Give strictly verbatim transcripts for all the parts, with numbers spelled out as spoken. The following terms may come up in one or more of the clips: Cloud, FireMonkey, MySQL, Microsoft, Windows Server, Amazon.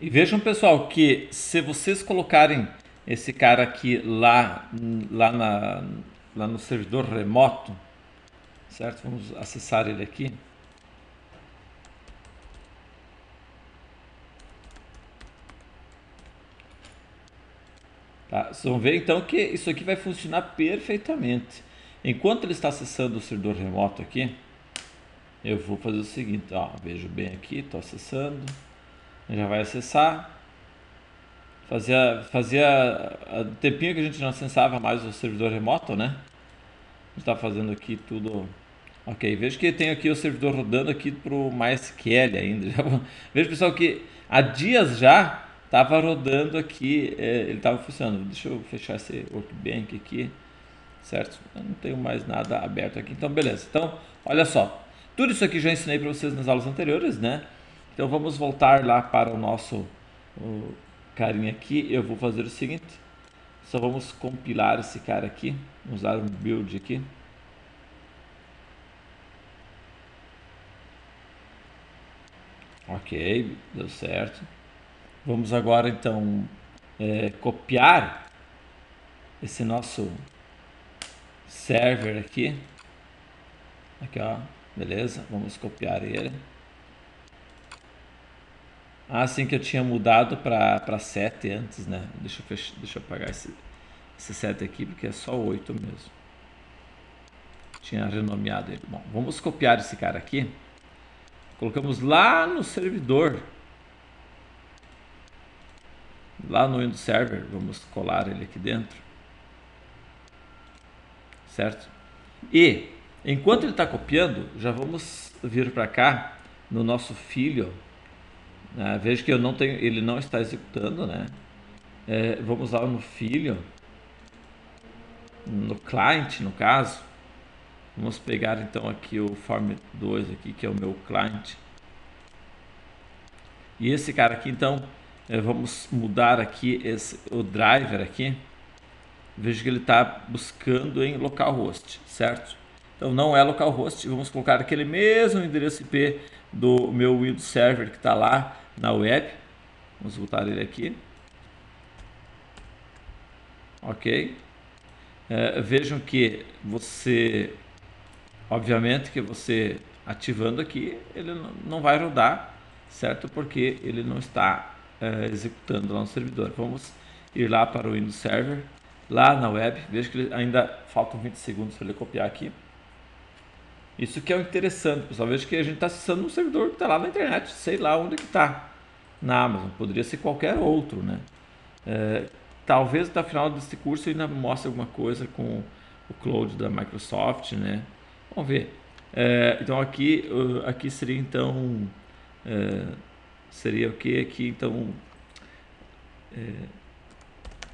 E vejam, pessoal, que se vocês colocarem esse cara aqui lá, lá, na, lá no servidor remoto, certo? Vamos acessar ele aqui. Tá, vocês vão ver então que isso aqui vai funcionar perfeitamente. Enquanto ele está acessando o servidor remoto aqui, eu vou fazer o seguinte, ó, vejo bem aqui, estou acessando, já vai acessar. Fazia, fazia tempinho que a gente não acessava mais o servidor remoto, né? A gente está fazendo aqui tudo... Ok, vejo que tem aqui o servidor rodando aqui para o MySQL ainda. Já vou... Vejo, pessoal, que há dias já estava rodando aqui, é, ele estava funcionando. Deixa eu fechar esse Workbench aqui, certo? Eu não tenho mais nada aberto aqui, então beleza. Então, olha só, tudo isso aqui já ensinei para vocês nas aulas anteriores, né? Então vamos voltar lá para o nosso... O... carinha aqui. Eu vou fazer o seguinte, só vamos compilar esse cara aqui, vamos usar um build aqui, ok, deu certo. Vamos agora então é, copiar esse nosso server aqui, aqui ó, beleza, vamos copiar ele. Ah, sim, que eu tinha mudado para sete antes, né? Deixa eu, fechar, deixa eu apagar esse, esse sete aqui, porque é só oito mesmo. Tinha renomeado ele. Bom, vamos copiar esse cara aqui. Colocamos lá no servidor. Lá no Windows Server. Vamos colar ele aqui dentro. Certo? E, enquanto ele está copiando, já vamos vir para cá, no nosso filho... Ah, vejo que eu não tenho, ele não está executando, né? É, vamos lá no filho, no client no caso. Vamos pegar então aqui o form dois aqui, que é o meu client. E esse cara aqui então, é, vamos mudar aqui esse, o driver aqui. Vejo que ele está buscando em localhost, certo? Então não é localhost, vamos colocar aquele mesmo endereço I P do meu Windows Server que está lá na web. Vamos botar ele aqui. Ok. É, vejam que você, obviamente que você ativando aqui, ele não vai rodar, certo? Porque ele não está é, executando lá no servidor. Vamos ir lá para o Windows Server, lá na web. Vejo que ele, ainda faltam vinte segundos para ele copiar aqui. Isso que é o interessante, pessoal. Veja que a gente está acessando um servidor que está lá na internet, sei lá onde que está, na Amazon. Poderia ser qualquer outro, né? É, talvez até o final desse curso ainda mostre alguma coisa com o Cloud da Microsoft, né? Vamos ver. É, então aqui, aqui seria então, é, seria o que aqui então é,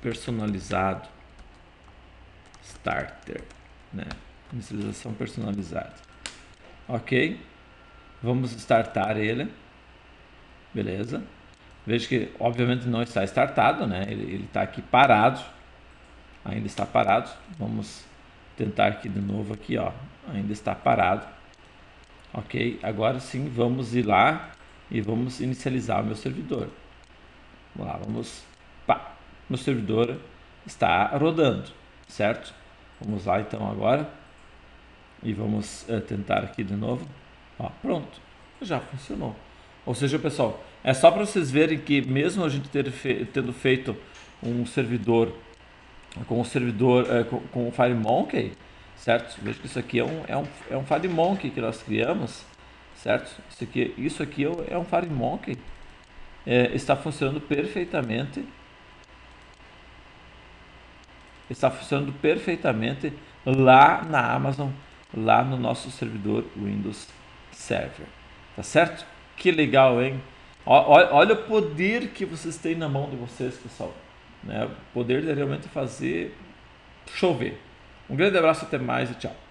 personalizado, starter, né? Inicialização personalizada. Ok, vamos startar ele. Beleza, vejo que obviamente não está startado, né? Ele está aqui parado, ainda está parado. Vamos tentar aqui de novo aqui, ó, ainda está parado. Ok, agora sim vamos ir lá e vamos inicializar o meu servidor. Vamos lá, vamos, pá, meu servidor está rodando, certo? Vamos lá então agora. E vamos uh, tentar aqui de novo. Ó, pronto, já funcionou. Ou seja, pessoal, é só para vocês verem que mesmo a gente ter fe tendo feito um servidor com o servidor uh, com, com o FireMonkey, certo? Veja que isso aqui é um, é um, é um FireMonkey que nós criamos, certo? Isso aqui, isso aqui é um FireMonkey, é, está funcionando perfeitamente. Está funcionando perfeitamente lá na Amazon, lá no nosso servidor Windows Server, tá certo? Que legal, hein? Olha, olha o poder que vocês têm na mão de vocês, pessoal, né? O poder de realmente fazer chover. Um grande abraço, até mais e tchau.